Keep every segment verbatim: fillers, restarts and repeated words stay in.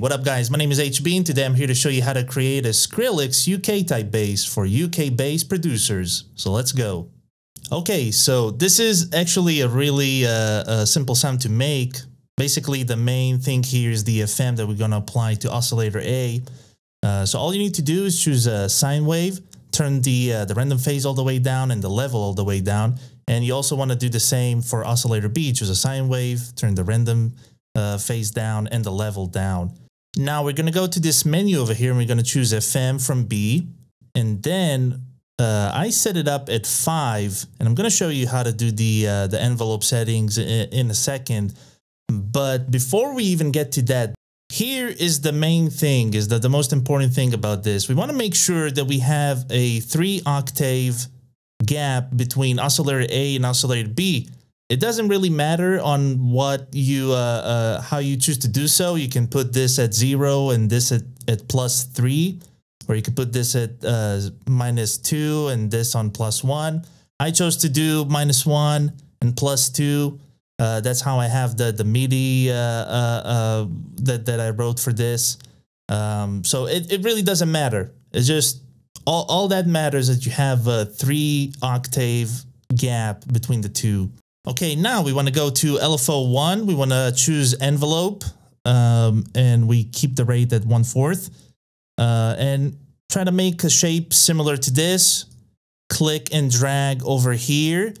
What up, guys? My name is H B and today I'm here to show you how to create a Skrillex U K type bass for U K based producers. So let's go. Okay, so this is actually a really uh, uh, simple sound to make. Basically, the main thing here is the F M that we're going to apply to oscillator A. Uh, so all you need to do is choose a sine wave, turn the, uh, the random phase all the way down and the level all the way down. And you also want to do the same for oscillator B, choose a sine wave, turn the random uh, phase down and the level down. Now we're going to go to this menu over here and we're going to choose F M from B. And then uh, I set it up at five and I'm going to show you how to do the, uh, the envelope settings in, in a second. But before we even get to that, here is the main thing, is that the most important thing about this. We want to make sure that we have a three octave gap between oscillator A and oscillator B. It doesn't really matter on what you, uh, uh, how you choose to do so. You can put this at zero and this at, at plus three, or you can put this at uh, minus two and this on plus one. I chose to do minus one and plus two. Uh, that's how I have the the MIDI uh, uh, uh, that that I wrote for this. Um, so it it really doesn't matter. It's just all all that matters is that you have a three octave gap between the two. Okay, now we want to go to L F O one. We want to choose envelope, um, and we keep the rate at one fourth, uh, and try to make a shape similar to this. Click and drag over here,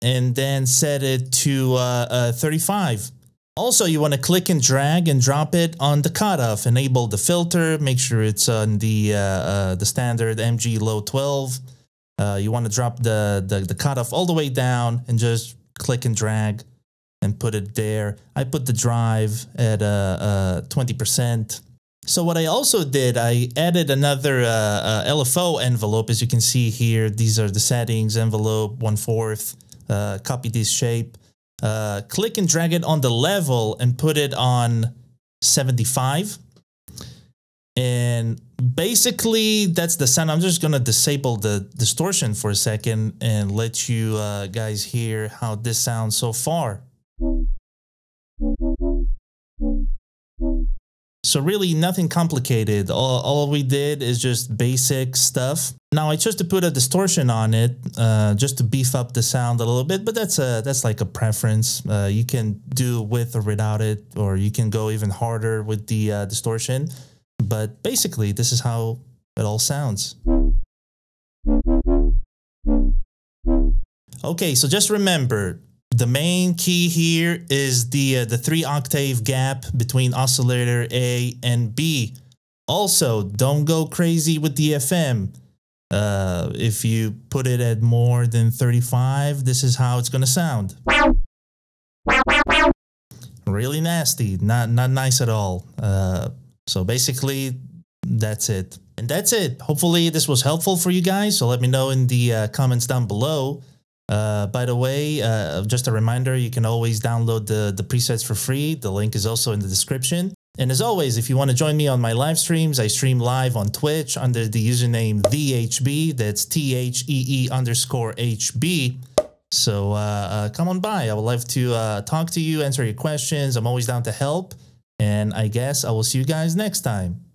and then set it to uh, uh, thirty-five. Also, you want to click and drag and drop it on the cutoff. Enable the filter. Make sure it's on the uh, uh, the standard M G low twelve. Uh, you want to drop the, the, the cutoff all the way down and just click and drag and put it there. I put the drive at uh, uh, twenty percent. So what I also did, I added another uh, uh, L F O envelope. As you can see here, these are the settings, envelope, one fourth. Uh, copy this shape, uh, click and drag it on the level and put it on seventy-five. And basically that's the sound. I'm just going to disable the distortion for a second and let you uh, guys hear how this sounds so far. So really nothing complicated. All, all we did is just basic stuff. Now I chose to put a distortion on it uh, just to beef up the sound a little bit, but that's a that's like a preference. Uh, you can do with or without it, or you can go even harder with the uh, distortion. But basically, this is how it all sounds. Okay, so just remember, the main key here is the uh, the three octave gap between oscillator A and B. Also, don't go crazy with the F M. Uh, if you put it at more than thirty-five, this is how it's gonna sound. Really nasty, not not nice at all. Uh, so basically, that's it. And that's it. Hopefully, this was helpful for you guys. So let me know in the uh, comments down below. Uh, by the way, uh, just a reminder, you can always download the, the presets for free. The link is also in the description. And as always, if you want to join me on my live streams, I stream live on Twitch under the username the H B. That's T H E E underscore H B. So uh, uh, come on by. I would love to uh, talk to you, answer your questions. I'm always down to help. And I guess I will see you guys next time.